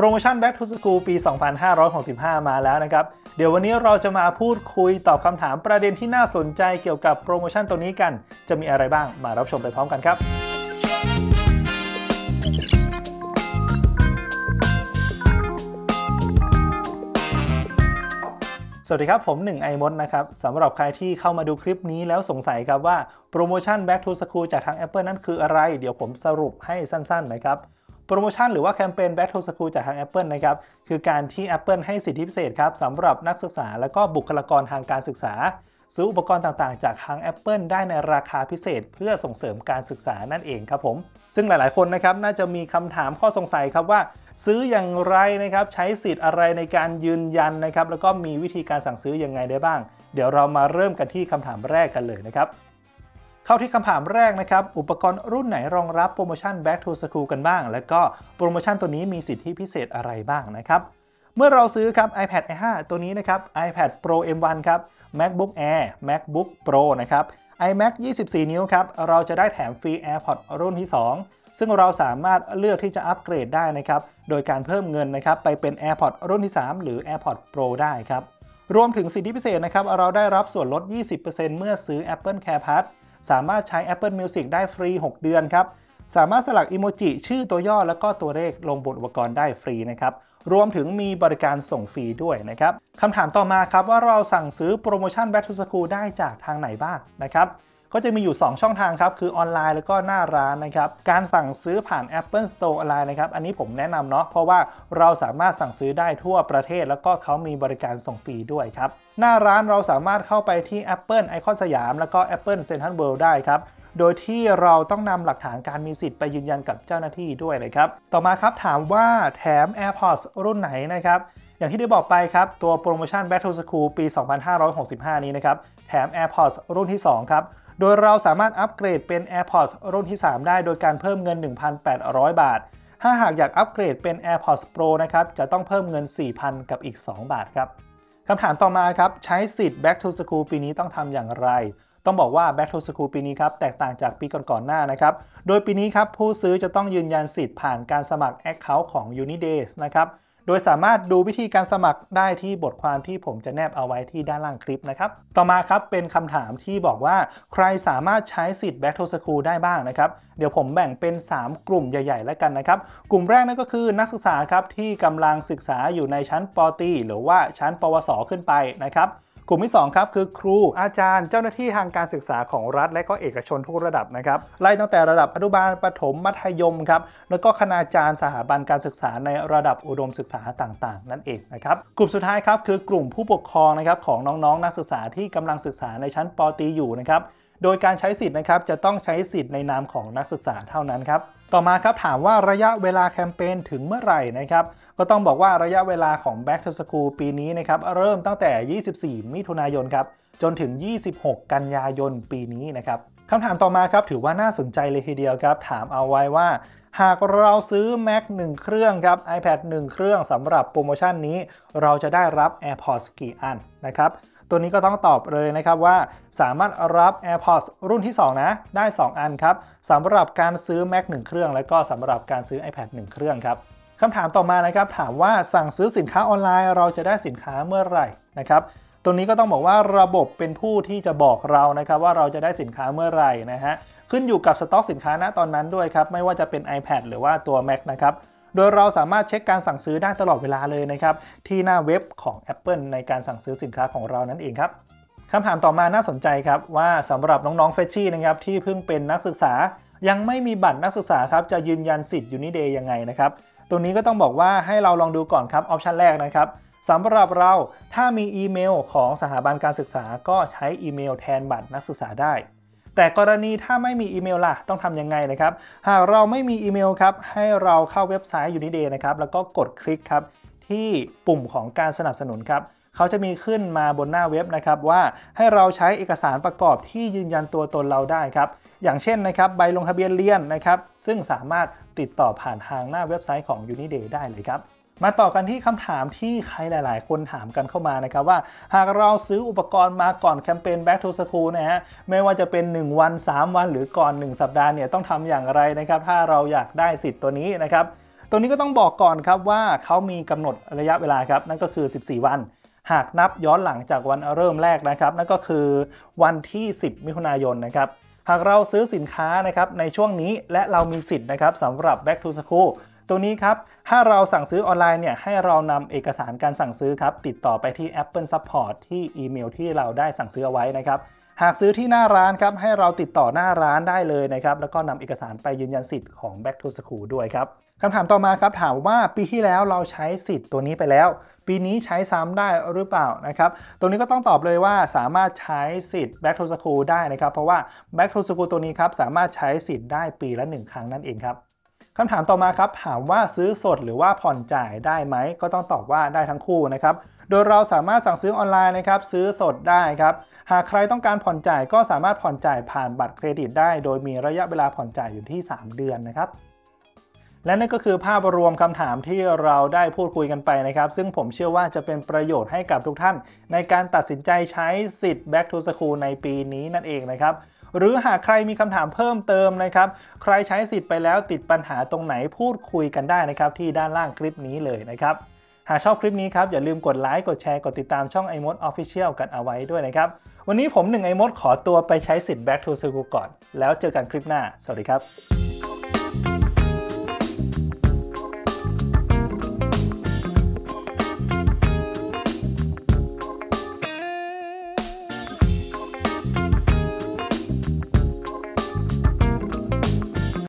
โปรโมชั่น Back to School ปี 2565 มาแล้วนะครับเดี๋ยววันนี้เราจะมาพูดคุยตอบคำถามประเด็นที่น่าสนใจเกี่ยวกับโปรโมชั่นตัวนี้กันจะมีอะไรบ้างมารับชมไปพร้อมกันครับสวัสดีครับผม1 iMoD นะครับสำหรับใครที่เข้ามาดูคลิปนี้แล้วสงสัยครับว่าโปรโมชั่น Back to School จากทาง Apple นั้นคืออะไรเดี๋ยวผมสรุปให้สั้นๆนะครับโปรโมชั่นหรือว่าแคมเปญ Back to School จากทาง Apple นะครับคือการที่ Apple ให้สิทธิพิเศษครับสำหรับนักศึกษาและก็บุคลากรทางการศึกษาซื้ออุปกรณ์ต่างๆจากทาง Apple ได้ในราคาพิเศษเพื่อส่งเสริมการศึกษานั่นเองครับผมซึ่งหลายๆคนนะครับน่าจะมีคำถามข้อสงสัยครับว่าซื้ออย่างไรนะครับใช้สิทธิ์อะไรในการยืนยันนะครับแล้วก็มีวิธีการสั่งซื้อยังไงได้บ้างเดี๋ยวเรามาเริ่มกันที่คำถามแรกกันเลยนะครับเข้าที่คำถามแรกนะครับอุปกรณ์รุ่นไหนรองรับโปรโมชั่น Back to School กันบ้างและก็โปรโมชั่นตัวนี้มีสิทธิพิเศษอะไรบ้างนะครับเมื่อเราซื้อครับ iPad Air 5ตัวนี้นะครับ iPad Pro M1 ครับ MacBook Air MacBook Pro นะครับ iMac 24 นิ้วครับเราจะได้แถมฟรี AirPods รุ่นที่ 2ซึ่งเราสามารถเลือกที่จะอัปเกรดได้นะครับโดยการเพิ่มเงินนะครับไปเป็น AirPods รุ่นที่ 3 หรือ AirPods Pro ได้ครับรวมถึงสิทธิพิเศษนะครับเราได้รับส่วนลด 20% เมื่อซื้อ Apple Care Plus สามารถใช้ Apple Music ได้ฟรี6 เดือนครับสามารถสลักอิโมจิชื่อตัวย่อและก็ตัวเลขลงบนอุปกรณ์ได้ฟรีนะครับรวมถึงมีบริการส่งฟรีด้วยนะครับคำถามต่อมาครับว่าเราสั่งซื้อโปรโมชั่น Back to School ได้จากทางไหนบ้างนะครับก็จะมีอยู่2ช่องทางครับคือออนไลน์แล้วก็หน้าร้านนะครับการสั่งซื้อผ่าน Apple Store ออนไลน์นะครับอันนี้ผมแนะนำเนาะเพราะว่าเราสามารถสั่งซื้อได้ทั่วประเทศแล้วก็เขามีบริการส่งฟรีด้วยครับหน้าร้านเราสามารถเข้าไปที่ Apple Icon Siam แล้วก็ Apple Central World ได้ครับโดยที่เราต้องนำหลักฐานการมีสิทธิ์ไปยืนยันกับเจ้าหน้าที่ด้วยเลยครับต่อมาครับถามว่าแถม AirPods รุ่นไหนนะครับอย่างที่ได้บอกไปครับตัวโปรโมชั่น Back to School ปี 2565 นี้นะครับแถม AirPods รุ่นที่ 2 ครับโดยเราสามารถอัปเกรดเป็น AirPods รุ่นที่ 3 ได้โดยการเพิ่มเงิน 1,800 บาทถ้าหากอยากอัปเกรดเป็น AirPods Pro นะครับจะต้องเพิ่มเงิน 4,000 กับอีก 2 บาทครับคำถามต่อมาครับใช้สิทธิ์ Back to School ปีนี้ต้องทำอย่างไรต้องบอกว่า Back to School ปีนี้ครับแตกต่างจากปีก่อนๆหน้านะครับโดยปีนี้ครับผู้ซื้อจะต้องยืนยันสิทธิ์ผ่านการสมัคร Account ของ UNiDAYS นะครับโดยสามารถดูวิธีการสมัครได้ที่บทความที่ผมจะแนบเอาไว้ที่ด้านล่างคลิปนะครับต่อมาครับเป็นคำถามที่บอกว่าใครสามารถใช้สิทธิ์ Back to School ได้บ้างนะครับเดี๋ยวผมแบ่งเป็น3กลุ่มใหญ่ๆแล้วกันนะครับกลุ่มแรกนั่นก็คือนักศึกษาครับที่กำลังศึกษาอยู่ในชั้นป.ตรีหรือว่าชั้นปวสขึ้นไปนะครับกลุ่มที่2ครับคือครูอาจารย์เจ้าหน้าที่ทางการศึกษาของรัฐและก็เอกชนทุกระดับนะครับไล่ตั้งแต่ระดับอนุบาลประถมมัธยมครับแล้วก็คณาจารย์สถาบันการศึกษาในระดับอุดมศึกษาต่างๆนั่นเองนะครับกลุ่มสุดท้ายครับคือกลุ่มผู้ปกครองนะครับของน้องๆนักศึกษาที่กำลังศึกษาในชั้นป.ตรีอยู่นะครับโดยการใช้สิทธิ์นะครับจะต้องใช้สิทธิ์ในนามของนักศึกษาเท่านั้นครับต่อมาครับถามว่าระยะเวลาแคมเปญถึงเมื่อไหร่นะครับก็ต้องบอกว่าระยะเวลาของ Back to School ปีนี้นะครับเริ่มตั้งแต่ 24 มิถุนายนครับจนถึง 26 กันยายนปีนี้นะครับคำถามต่อมาครับถือว่าน่าสนใจเลยทีเดียวครับถามเอาไว้ว่าหากเราซื้อ Mac 1 เครื่องครับ iPad 1 เครื่องสำหรับโปรโมชั่นนี้เราจะได้รับ AirPods กี่อันนะครับตัวนี้ก็ต้องตอบเลยนะครับว่าสามารถรับ AirPods รุ่นที่ 2 นะได้ 2 อันครับสำหรับการซื้อ Mac 1 เครื่องและก็สำหรับการซื้อ iPad 1 เครื่องครับคำถามต่อมานะครับถามว่าสั่งซื้อสินค้าออนไลน์เราจะได้สินค้าเมื่อไหร่นะครับตรงนี้ก็ต้องบอกว่าระบบเป็นผู้ที่จะบอกเรานะครับว่าเราจะได้สินค้าเมื่อไหร่นะฮะขึ้นอยู่กับสต็อกสินค้าณตอนนั้นด้วยครับไม่ว่าจะเป็น iPad หรือว่าตัว Mac นะครับโดยเราสามารถเช็คการสั่งซื้อได้ตลอดเวลาเลยนะครับที่หน้าเว็บของ Apple ในการสั่งซื้อสินค้าของเรานั่นเองครับคำถามต่อมาน่าสนใจครับว่าสำหรับน้องๆเฟชชี่นะครับที่เพิ่งเป็นนักศึกษายังไม่มีบัตรนักศึกษาครับจะยืนยันสิทธิ์ UNiDAYS ยังไงนะครับตรงนี้ก็ต้องบอกว่าให้เราลองดูก่อนครับออปชันแรกนะครับสำหรับเราถ้ามีอีเมลของสถาบันการศึกษาก็ใช้อีเมลแทนบัตรนักศึกษาได้แต่กรณีถ้าไม่มีอีเมลล่ะต้องทำยังไงนะครับหากเราไม่มีอีเมลครับให้เราเข้าเว็บไซต์ UNiDAYS นะครับแล้วก็กดคลิกครับที่ปุ่มของการสนับสนุนครับเขาจะมีขึ้นมาบนหน้าเว็บนะครับว่าให้เราใช้เอกสารประกอบที่ยืนยันตัวตนเราได้ครับอย่างเช่นนะครับใบลงทะเบียนเรียนนะครับซึ่งสามารถติดต่อผ่านทางหน้าเว็บไซต์ของ UNiDAYS ได้เลยครับมาต่อกันที่คำถามที่ใครหลายๆคนถามกันเข้ามานะครับว่าหากเราซื้ออุปกรณ์มาก่อนแคมเปญ Back to School นะฮะไม่ว่าจะเป็น1วัน3วันหรือก่อน1สัปดาห์เนี่ยต้องทำอย่างไรนะครับถ้าเราอยากได้สิทธิ์ตัวนี้นะครับ ตรงนี้ก็ต้องบอกก่อนครับว่าเขามีกำหนดระยะเวลาครับนั่นก็คือ14วันหากนับย้อนหลังจากวันเริ่มแรกนะครับนั่นก็คือวันที่10มิถุนายนนะครับหากเราซื้อสินค้านะครับในช่วงนี้และเรามีสิทธิ์นะครับสำหรับ Back to School ตัวนี้ครับถ้าเราสั่งซื้อออนไลน์เนี่ยให้เรานำเอกสารการสั่งซื้อครับติดต่อไปที่ Apple Support ที่อีเมลที่เราได้สั่งซื้อเอาไว้นะครับหากซื้อที่หน้าร้านครับให้เราติดต่อหน้าร้านได้เลยนะครับแล้วก็นำเอกสารไปยืนยันสิทธิ์ของ Back to School ด้วยครับคำถามต่อมาครับถามว่าปีที่แล้วเราใช้สิทธิ์ตัวนี้ไปแล้วปีนี้ใช้ซ้ำได้หรือเปล่านะครับตรงนี้ก็ต้องตอบเลยว่าสามารถใช้สิทธิ์ Back to School ได้นะครับเพราะว่า Back to School ตัวนี้ครับสามารถใช้สิทธิ์ได้ปีละ1ครั้งนั่นเองครับคำถามต่อมาครับถามว่าซื้อสดหรือว่าผ่อนจ่ายได้ไหมก็ต้องตอบว่าได้ทั้งคู่นะครับโดยเราสามารถสั่งซื้อออนไลน์นะครับซื้อสดได้ครับหากใครต้องการผ่อนจ่ายก็สามารถผ่อนจ่ายผ่านบัตรเครดิตได้โดยมีระยะเวลาผ่อนจ่ายอยู่ที่3เดือนนะครับและนั่นก็คือภาพรวมคำถามที่เราได้พูดคุยกันไปนะครับซึ่งผมเชื่อว่าจะเป็นประโยชน์ให้กับทุกท่านในการตัดสินใจใช้สิทธิ์ Back to School ในปีนี้นั่นเองนะครับหรือหากใครมีคำถามเพิ่มเติมนะครับใครใช้สิทธิ์ไปแล้วติดปัญหาตรงไหนพูดคุยกันได้นะครับที่ด้านล่างคลิปนี้เลยนะครับหากชอบคลิปนี้ครับอย่าลืมกดไลค์กดแชร์กดติดตามช่อง iMoD Official กันเอาไว้ด้วยนะครับวันนี้ผม1 iMoD ขอตัวไปใช้สิทธิ์ Back to School ก่อนแล้วเจอกันคลิปหน้าสวัสดีครับ